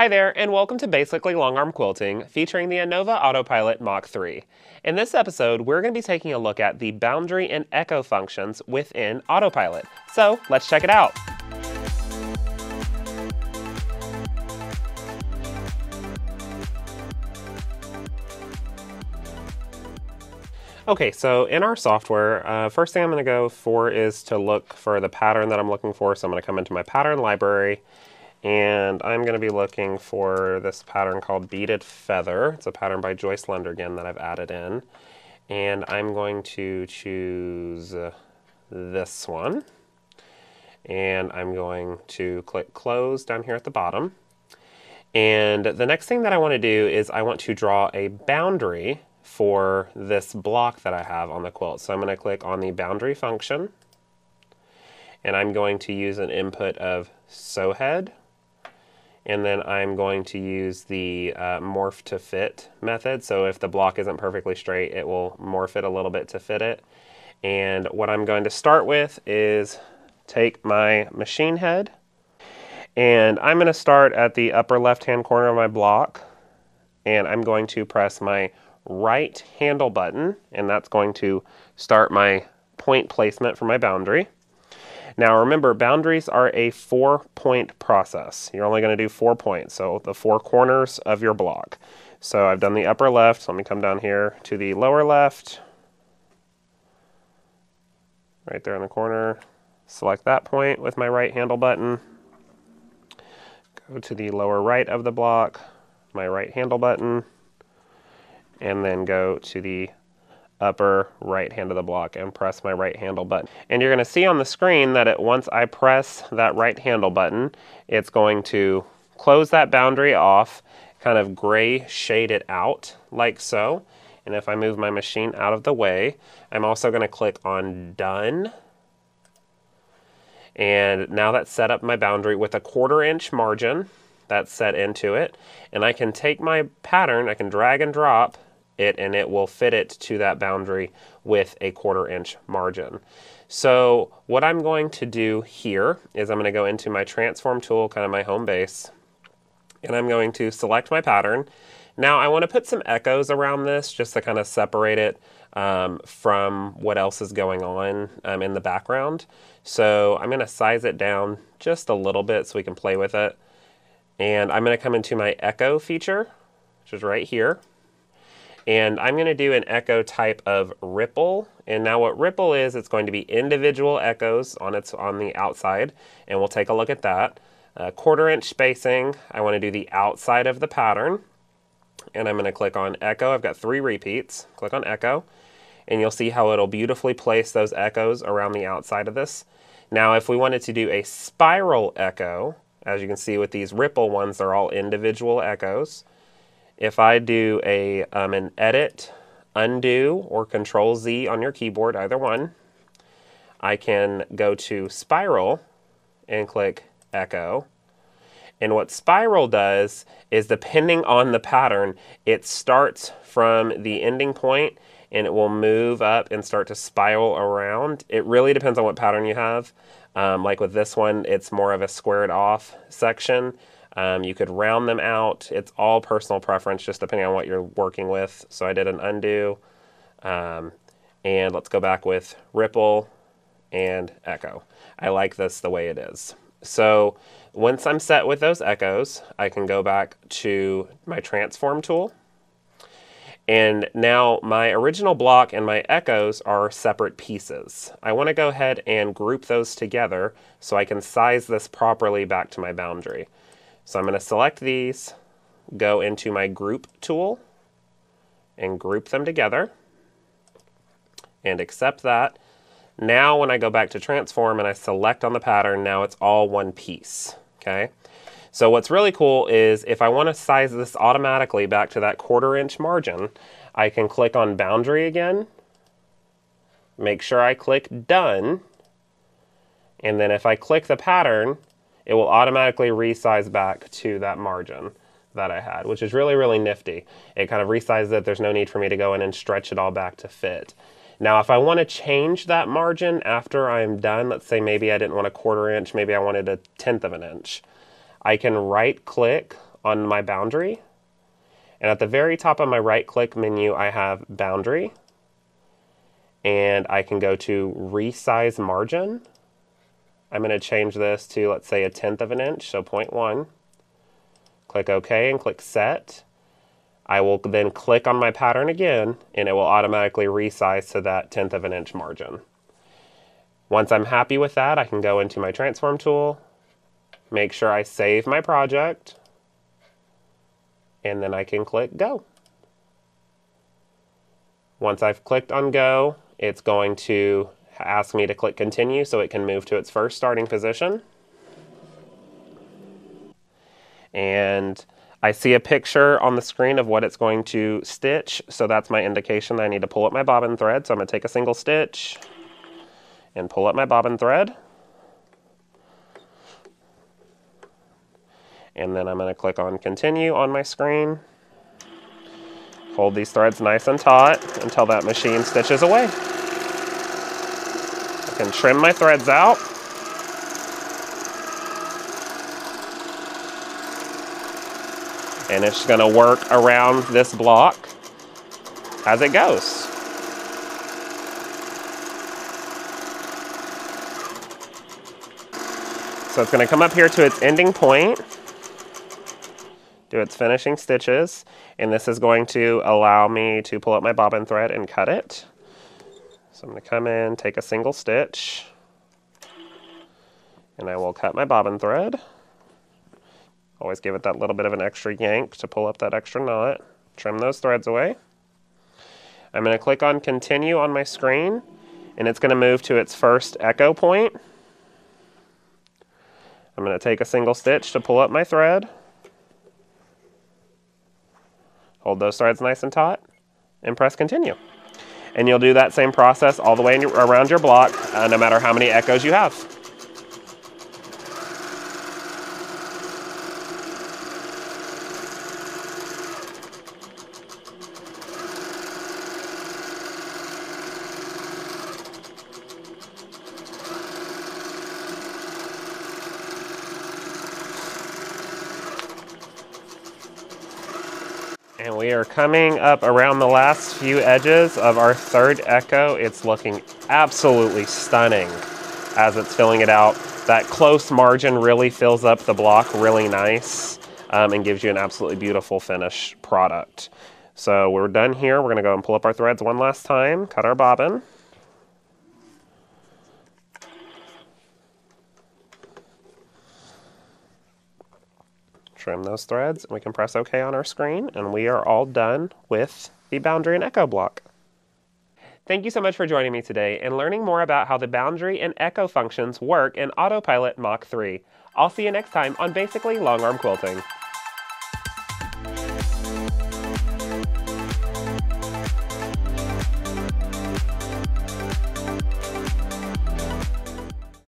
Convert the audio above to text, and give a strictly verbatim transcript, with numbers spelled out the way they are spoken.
Hi there, and welcome to Basically Long Arm Quilting, featuring the Innova Autopilot Mach three. In this episode, we're going to be taking a look at the boundary and echo functions within Autopilot. So let's check it out. Okay, so in our software, uh, first thing I'm going to go for is to look for the pattern that I'm looking for. So I'm going to come into my pattern library, and I'm going to be looking for this pattern called Beaded Feather. It's a pattern by Joyce Lundrigan that I've added in. And I'm going to choose this one. And I'm going to click Close down here at the bottom. And the next thing that I want to do is I want to draw a boundary for this block that I have on the quilt. So I'm going to click on the boundary function. And I'm going to use an input of sew head. And then I'm going to use the uh, morph to fit method. So if the block isn't perfectly straight, it will morph it a little bit to fit it. And what I'm going to start with is take my machine head, and I'm going to start at the upper left-hand corner of my block, and I'm going to press my right handle button, and that's going to start my point placement for my boundary. Now remember, boundaries are a four-point process. You're only going to do four points, so the four corners of your block. So I've done the upper left, so let me come down here to the lower left, right there in the corner, select that point with my right handle button, go to the lower right of the block, my right handle button, and then go to the upper right hand of the block and press my right handle button. And you're going to see on the screen that it, once I press that right handle button, it's going to close that boundary off, kind of gray shade it out like so. And if I move my machine out of the way, I'm also going to click on Done. And now that's set up my boundary with a quarter inch margin that's set into it. And I can take my pattern, I can drag and drop it, and it will fit it to that boundary with a quarter inch margin. So what I'm going to do here is I'm going to go into my transform tool, kind of my home base, and I'm going to select my pattern. Now I want to put some echoes around this just to kind of separate it um, from what else is going on um, in the background. So I'm going to size it down just a little bit so we can play with it. And I'm going to come into my echo feature, which is right here. And I'm going to do an echo type of ripple. And now what ripple is, it's going to be individual echoes on its on the outside. And we'll take a look at that. Uh, quarter inch spacing. I want to do the outside of the pattern. And I'm going to click on echo. I've got three repeats. Click on echo. And you'll see how it'll beautifully place those echoes around the outside of this. Now if we wanted to do a spiral echo, as you can see with these ripple ones, they're all individual echoes. If I do a, um, an edit, undo, or control Z on your keyboard, either one, I can go to spiral and click echo. And what spiral does is, depending on the pattern, it starts from the ending point and it will move up and start to spiral around. It really depends on what pattern you have. Um, like with this one, it's more of a squared off section. Um, you could round them out. It's all personal preference, just depending on what you're working with. So I did an undo, um, and let's go back with ripple and echo. I like this the way it is. So once I'm set with those echoes, I can go back to my transform tool. And now my original block and my echoes are separate pieces. I want to go ahead and group those together so I can size this properly back to my boundary. So I'm going to select these, go into my group tool, and group them together, and accept that. Now when I go back to transform and I select on the pattern, now it's all one piece, okay? So what's really cool is if I want to size this automatically back to that quarter inch margin, I can click on boundary again, make sure I click Done, and then if I click the pattern, it will automatically resize back to that margin that I had, which is really, really nifty. It kind of resizes it. There's no need for me to go in and stretch it all back to fit. Now, if I want to change that margin after I'm done, let's say maybe I didn't want a quarter inch, maybe I wanted a tenth of an inch, I can right click on my boundary. And at the very top of my right click menu, I have boundary. And I can go to resize margin. I'm going to change this to, let's say, a tenth of an inch, so zero point one. Click OK and click set. I will then click on my pattern again, and it will automatically resize to that tenth of an inch margin. Once I'm happy with that, I can go into my transform tool, make sure I save my project, and then I can click go. Once I've clicked on go, it's going to ask me to click continue so it can move to its first starting position. And I see a picture on the screen of what it's going to stitch, so that's my indication that I need to pull up my bobbin thread. So I'm going to take a single stitch and pull up my bobbin thread. And then I'm going to click on continue on my screen. Hold these threads nice and taut until that machine stitches away. I can trim my threads out. And it's going to work around this block as it goes. So it's going to come up here to its ending point, do its finishing stitches, and this is going to allow me to pull up my bobbin thread and cut it. So I'm going to come in, take a single stitch, and I will cut my bobbin thread. Always give it that little bit of an extra yank to pull up that extra knot. Trim those threads away. I'm going to click on continue on my screen, and it's going to move to its first echo point. I'm going to take a single stitch to pull up my thread. Hold those threads nice and taut and press continue. And you'll do that same process all the way in your, around your block, uh, no matter how many echoes you have. And we are coming up around the last few edges of our third echo. It's looking absolutely stunning as it's filling it out. That close margin really fills up the block really nice um, and gives you an absolutely beautiful finish product. So we're done here. We're going to go and pull up our threads one last time, cut our bobbin. Trim those threads, and we can press OK on our screen, and we are all done with the boundary and echo block. Thank you so much for joining me today and learning more about how the boundary and echo functions work in Autopilot Mach three. I'll see you next time on Basically Long Arm Quilting.